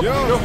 Yo, yo,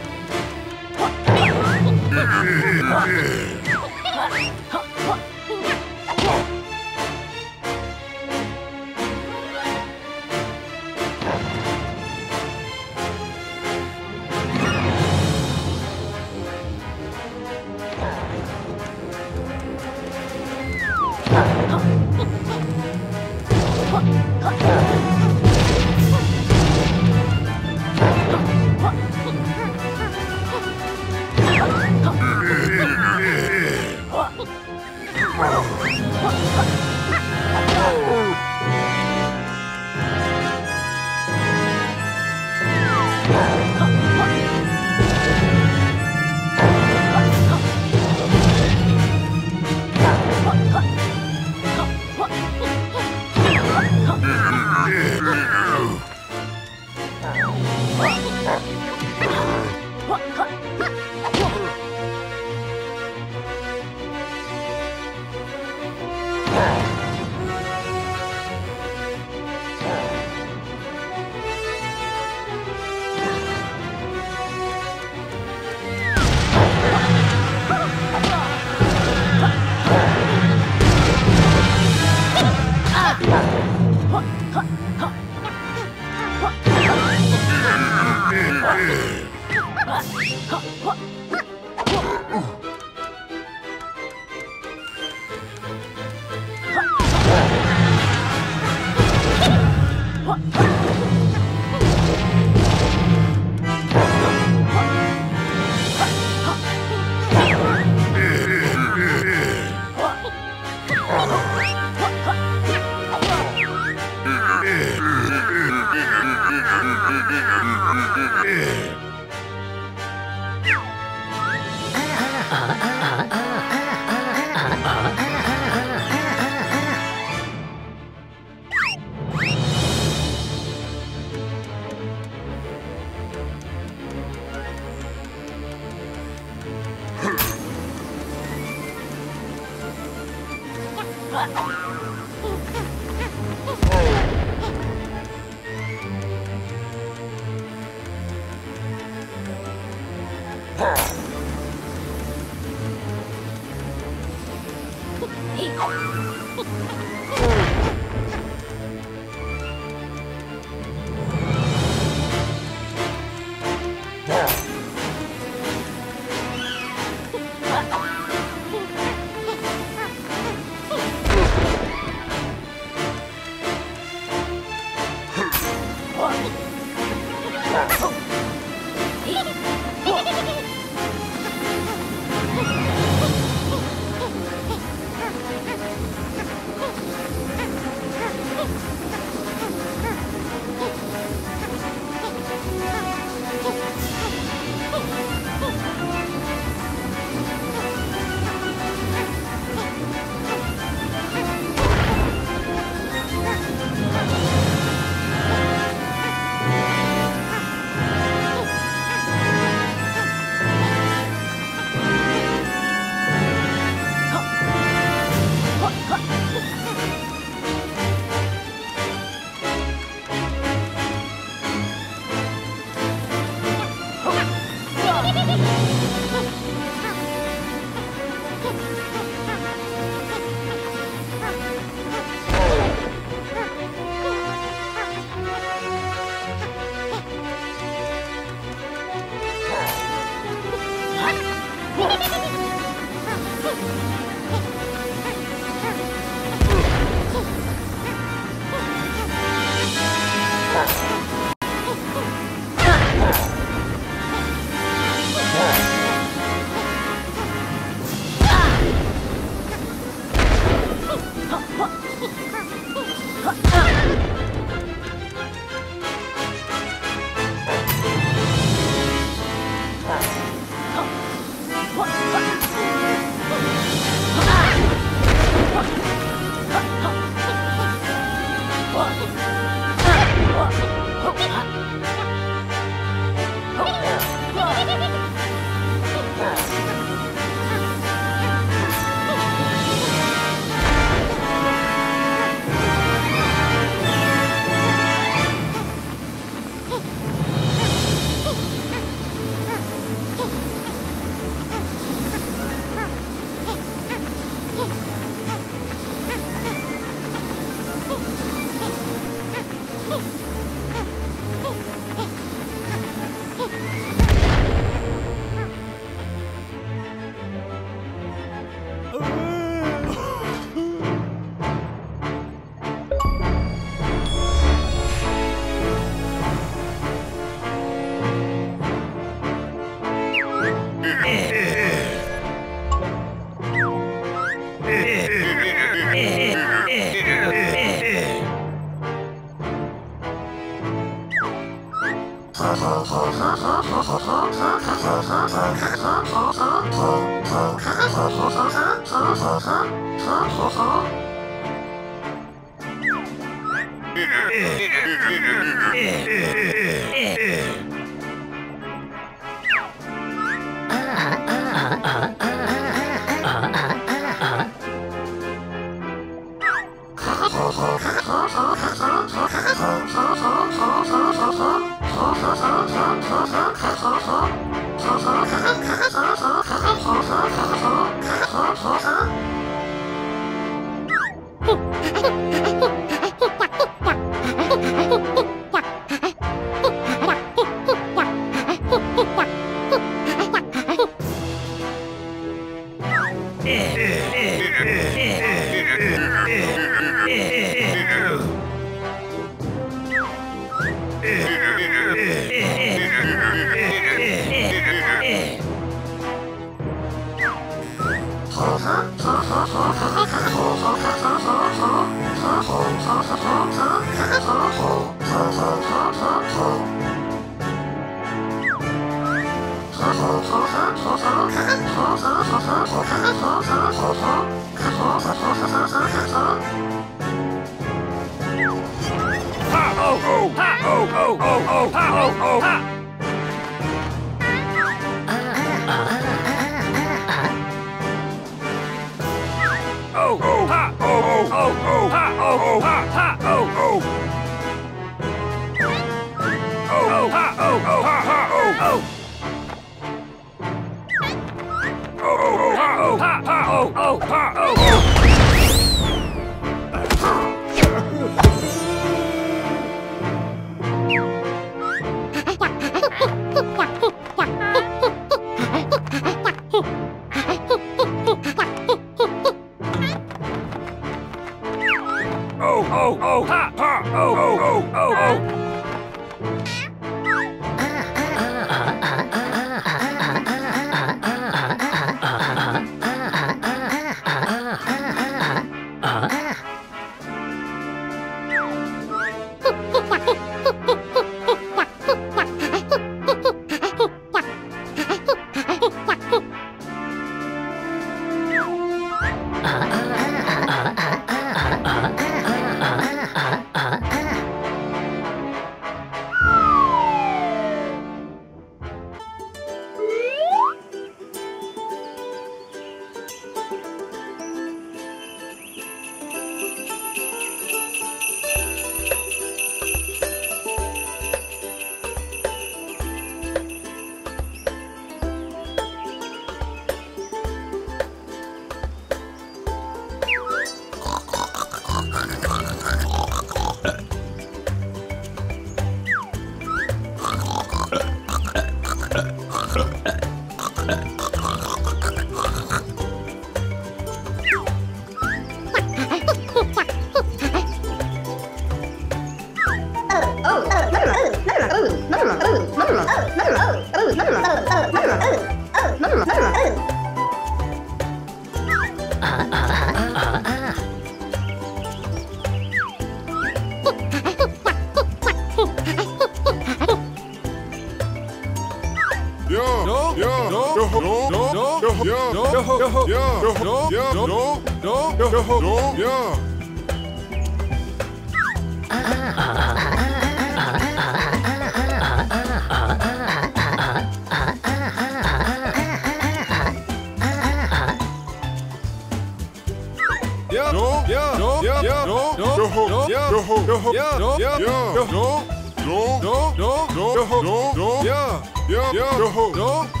No.